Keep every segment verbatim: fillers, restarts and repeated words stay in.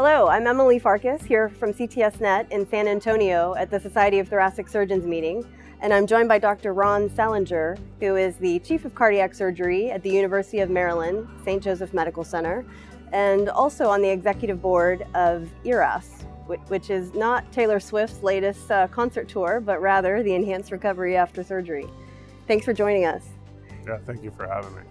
Hello, I'm Emily Farkas here from C T S Net in San Antonio at the Society of Thoracic Surgeons meeting, and I'm joined by Doctor Rawn Salenger, who is the Chief of Cardiac Surgery at the University of Maryland, Saint Joseph Medical Center, and also on the Executive Board of E R A S, which is not Taylor Swift's latest uh, concert tour, but rather the Enhanced Recovery After Surgery. Thanks for joining us. Yeah, thank you for having me.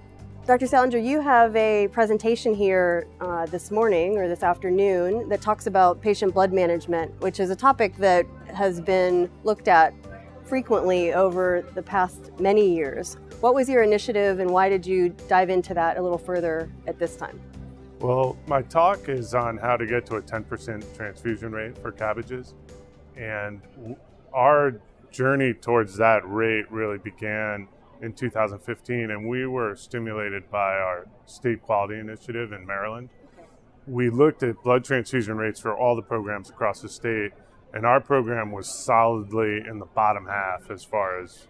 Doctor Salenger, you have a presentation here uh, this morning or this afternoon that talks about patient blood management, which is a topic that has been looked at frequently over the past many years. What was your initiative and why did you dive into that a little further at this time? Well, my talk is on how to get to a ten percent transfusion rate for C A B Gs, and our journey towards that rate really began in two thousand fifteen, and we were stimulated by our state quality initiative in Maryland. Okay. We looked at blood transfusion rates for all the programs across the state, and our program was solidly in the bottom half as far as,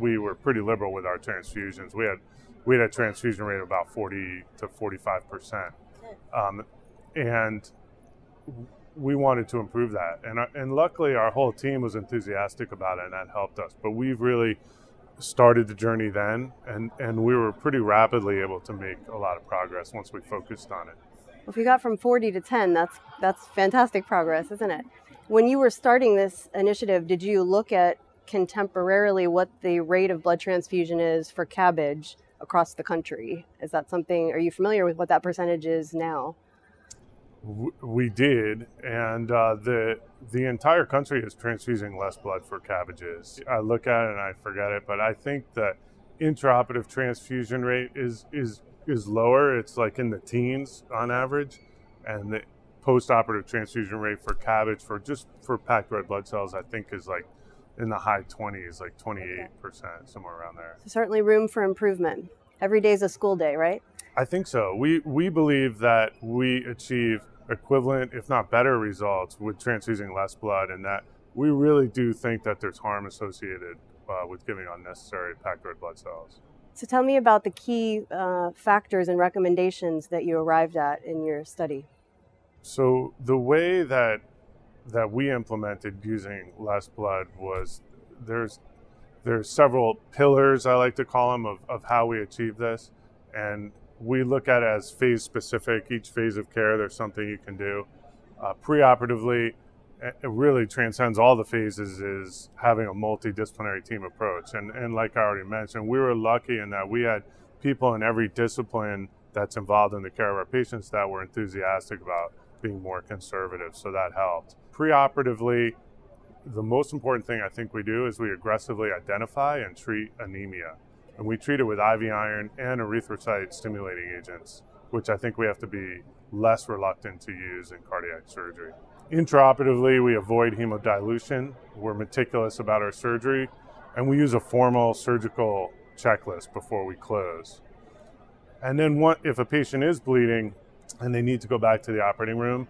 we were pretty liberal with our transfusions. We had, we had a transfusion rate of about forty to forty-five percent. Um, and we wanted to improve that. And, and luckily our whole team was enthusiastic about it, and that helped us. But we've really started the journey then, and, and we were pretty rapidly able to make a lot of progress once we focused on it. If you got from forty to ten, that's, that's fantastic progress, isn't it? When you were starting this initiative, did you look at contemporarily what the rate of blood transfusion is for C A B G across the country? Is that something, are you familiar with what that percentage is now? We did, and uh, the the entire country is transfusing less blood for C A B Gs. I look at it and I forget it, but I think the intraoperative transfusion rate is is is lower. It's like in the teens on average, and the postoperative transfusion rate for C A B G for just for packed red blood cells, I think, is like in the high twenties, like twenty-eight percent, somewhere around there. So certainly room for improvement. Every day is a school day, right? I think so. We we believe that we achieve equivalent, if not better, results with transfusing less blood, and that we really do think that there's harm associated uh, with giving unnecessary packed red blood cells. So tell me about the key uh, factors and recommendations that you arrived at in your study. So the way that that we implemented using less blood was there's there's several pillars, I like to call them, of, of how we achieve this, and we look at it as phase specific. Each phase of care, there's something you can do. Uh, preoperatively, it really transcends all the phases, is having a multidisciplinary team approach. And, and like I already mentioned, we were lucky in that we had people in every discipline that's involved in the care of our patients that were enthusiastic about being more conservative, so that helped. Preoperatively, the most important thing I think we do is we aggressively identify and treat anemia. And we treat it with I V iron and erythrocyte stimulating agents, which I think we have to be less reluctant to use in cardiac surgery. Intraoperatively, we avoid hemodilution. We're meticulous about our surgery, and we use a formal surgical checklist before we close. And then what, if a patient is bleeding and they need to go back to the operating room,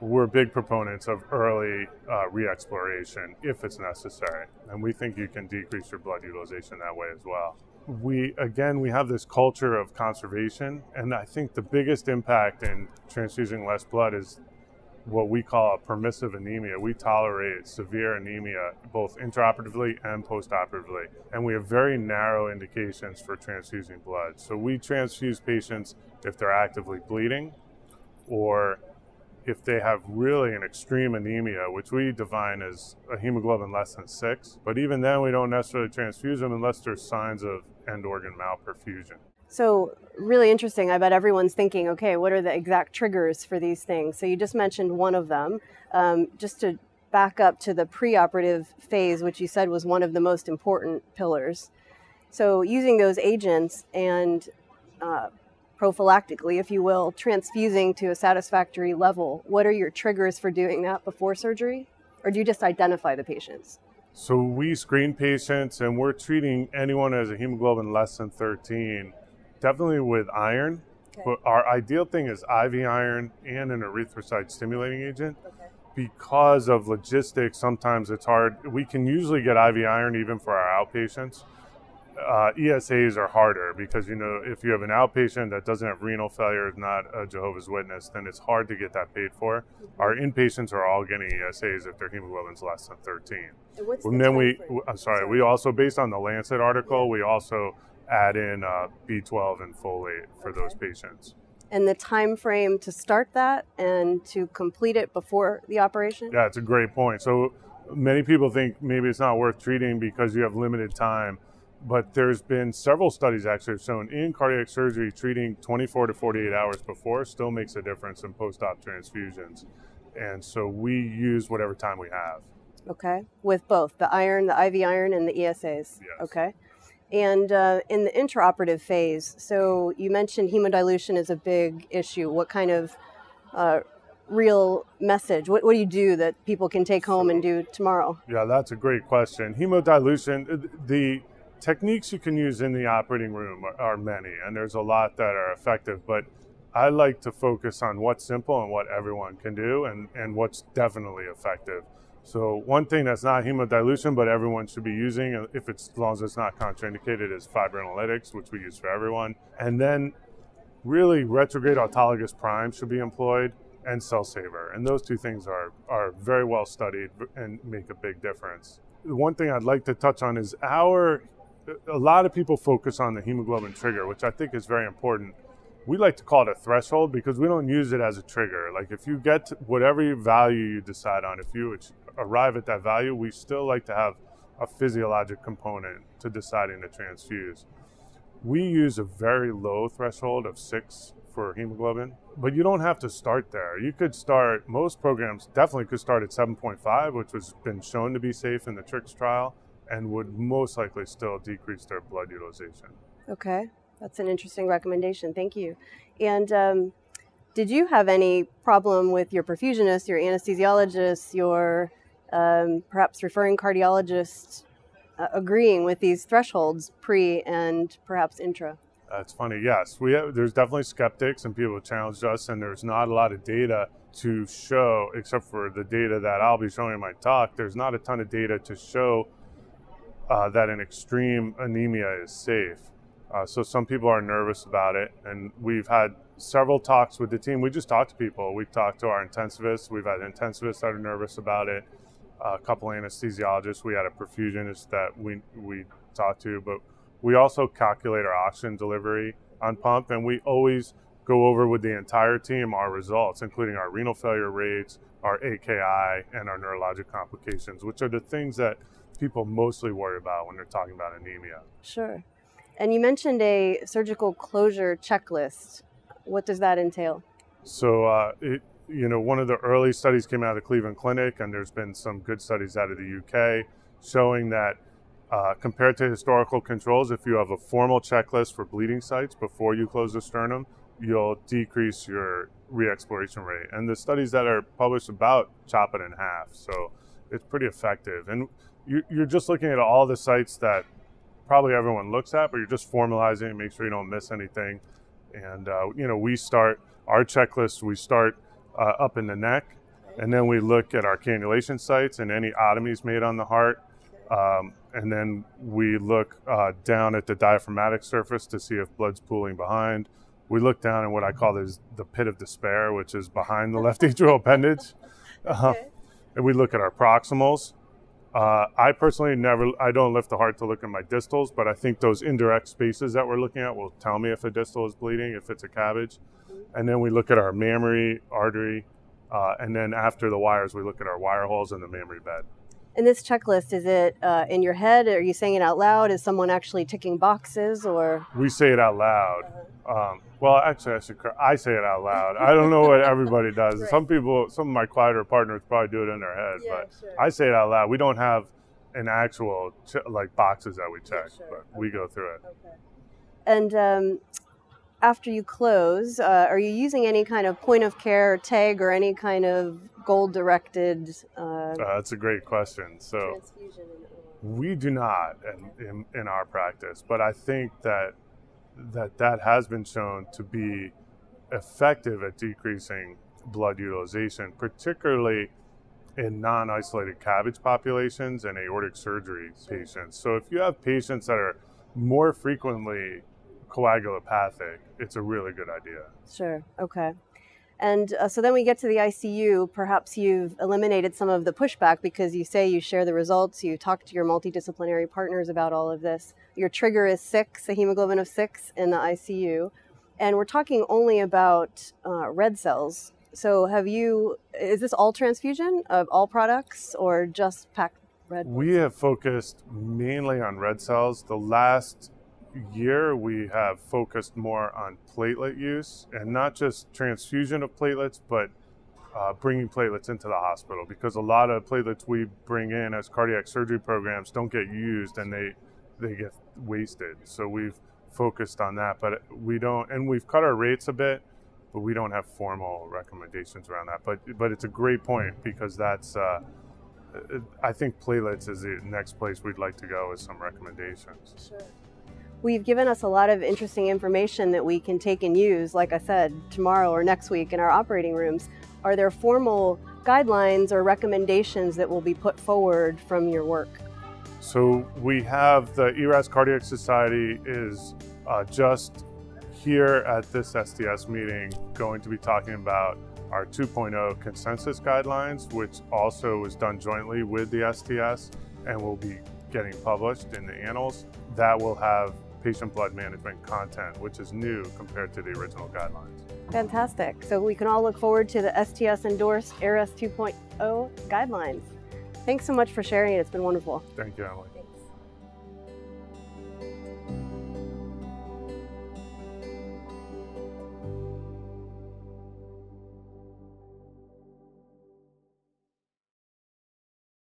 we're big proponents of early uh, re-exploration if it's necessary. And we think you can decrease your blood utilization that way as well. We, again, we have this culture of conservation, and I think the biggest impact in transfusing less blood is what we call a permissive anemia. We tolerate severe anemia both intraoperatively and postoperatively, and we have very narrow indications for transfusing blood. So we transfuse patients if they're actively bleeding, or if they have really an extreme anemia, which we define as a hemoglobin less than six. But even then, we don't necessarily transfuse them unless there's signs of end organ malperfusion. So really interesting. I bet everyone's thinking, okay, what are the exact triggers for these things? So you just mentioned one of them. Um, just to back up to the preoperative phase, which you said was one of the most important pillars. So using those agents and uh, prophylactically, if you will, transfusing to a satisfactory level, what are your triggers for doing that before surgery? Or do you just identify the patients? So we screen patients, and we're treating anyone as a hemoglobin less than thirteen, definitely with iron. Okay. But our ideal thing is I V iron and an erythrocyte stimulating agent. Okay. Because of logistics, sometimes it's hard. We can usually get I V iron even for our outpatients. uh, E S As are harder because, you know, if you have an outpatient that doesn't have renal failure, is not a Jehovah's Witness, then it's hard to get that paid for. Mm-hmm. Our inpatients are all getting E S As if their hemoglobin's less than thirteen. And what's and the then we, I'm uh, sorry, sorry, we also, based on the Lancet article, yeah. we also add in uh, B twelve and folate for okay. those patients. And the time frame to start that and to complete it before the operation? Yeah, it's a great point. So many people think maybe it's not worth treating because you have limited time, but there's been several studies actually shown in cardiac surgery treating twenty-four to forty-eight hours before still makes a difference in post-op transfusions. And so we use whatever time we have. Okay, with both the iron, the I V iron, and the E S As. Yes. Okay. And uh, in the intraoperative phase, so you mentioned hemodilution is a big issue. What kind of uh, real message, what, what do you do that people can take home and do tomorrow? Yeah, that's a great question. Hemodilution, the techniques you can use in the operating room are, are many, and there's a lot that are effective, but I like to focus on what's simple and what everyone can do and, and what's definitely effective. So one thing that's not hemodilution, but everyone should be using, if it's, as long as it's not contraindicated, is fibrinolytics, which we use for everyone. And then really retrograde autologous prime should be employed, and cell saver. And those two things are, are very well studied and make a big difference. The one thing I'd like to touch on is our, a lot of people focus on the hemoglobin trigger, which I think is very important. We like to call it a threshold because we don't use it as a trigger. Like if you get to whatever value you decide on, if you arrive at that value, we still like to have a physiologic component to deciding to transfuse. We use a very low threshold of six for hemoglobin, but you don't have to start there. You could start, most programs definitely could start at seven point five, which has been shown to be safe in the TRICS trial and would most likely still decrease their blood utilization. Okay, that's an interesting recommendation, thank you. And um, did you have any problem with your perfusionist, your anesthesiologist, your um, perhaps referring cardiologist uh, agreeing with these thresholds pre and perhaps intra? That's funny, yes. We have, there's definitely skeptics and people challenged us, and there's not a lot of data to show, except for the data that I'll be showing in my talk, there's not a ton of data to show uh, that an extreme anemia is safe. Uh, so some people are nervous about it, and we've had several talks with the team. We just talked to people. We've talked to our intensivists. We've had intensivists that are nervous about it, uh, a couple of anesthesiologists. We had a perfusionist that we, we talked to, but we also calculate our oxygen delivery on pump, and we always go over with the entire team our results, including our renal failure rates, our A K I, and our neurologic complications, which are the things that people mostly worry about when they're talking about anemia. Sure. And you mentioned a surgical closure checklist. What does that entail? So, uh, it, you know, one of the early studies came out of the Cleveland Clinic, and there's been some good studies out of the U K showing that Uh, compared to historical controls, if you have a formal checklist for bleeding sites before you close the sternum, you'll decrease your re-exploration rate. And the studies that are published about chop it in half, so it's pretty effective. And you, you're just looking at all the sites that probably everyone looks at, but you're just formalizing it, make sure you don't miss anything. And, uh, you know, we start, our checklist, we start uh, up in the neck, and then we look at our cannulation sites and any otomies made on the heart. Um, and then we look uh, down at the diaphragmatic surface to see if blood's pooling behind. We look down in what I call is the pit of despair, which is behind the left atrial appendage. Uh, okay. And we look at our proximals. Uh, I personally never, I don't lift the heart to look at my distals, but I think those indirect spaces that we're looking at will tell me if a distal is bleeding, if it's a C A B G. Mm-hmm. And then we look at our mammary artery. Uh, and then after the wires, we look at our wire holes in the mammary bed. And this checklist, is it uh, in your head? Are you saying it out loud? Is someone actually ticking boxes, or? We say it out loud. Um, well, actually, I should. I say it out loud. I don't know what everybody does. Right. Some people, some of my quieter partners, probably do it in their head, yeah, but sure. I say it out loud. We don't have an actual ch like boxes that we check, yeah, sure. but okay. we go through it. Okay. And um, after you close, uh, are you using any kind of point of care tag or any kind of goal-directed? Uh, uh, that's a great question. So we do not in, in, in our practice, but I think that, that that has been shown to be effective at decreasing blood utilization, particularly in non-isolated C A B G populations and aortic surgery patients. So if you have patients that are more frequently coagulopathic, it's a really good idea. Sure, okay. And uh, so then we get to the I C U. Perhaps you've eliminated some of the pushback because you say you share the results, you talk to your multidisciplinary partners about all of this. Your trigger is six, a hemoglobin of six in the I C U. And we're talking only about uh, red cells. So have you, is this all transfusion of all products or just packed red? We have focused mainly on red cells. The last year we have focused more on platelet use, and not just transfusion of platelets, but uh, bringing platelets into the hospital, because a lot of platelets we bring in as cardiac surgery programs don't get used and they they get wasted. So we've focused on that, but we don't, and we've cut our rates a bit, but we don't have formal recommendations around that. But but it's a great point, because that's uh, I think platelets is the next place we'd like to go with some recommendations. Sure. Well, you've given us a lot of interesting information that we can take and use, like I said, tomorrow or next week in our operating rooms. Are there formal guidelines or recommendations that will be put forward from your work? So we have the E R A S Cardiac Society is uh, just here at this S T S meeting going to be talking about our two point oh consensus guidelines, which also was done jointly with the S T S and will be getting published in the Annals. That will have patient blood management content, which is new compared to the original guidelines. Fantastic. So we can all look forward to the S T S-endorsed E R A S two point oh guidelines. Thanks so much for sharing it. It's been wonderful. Thank you, Emily.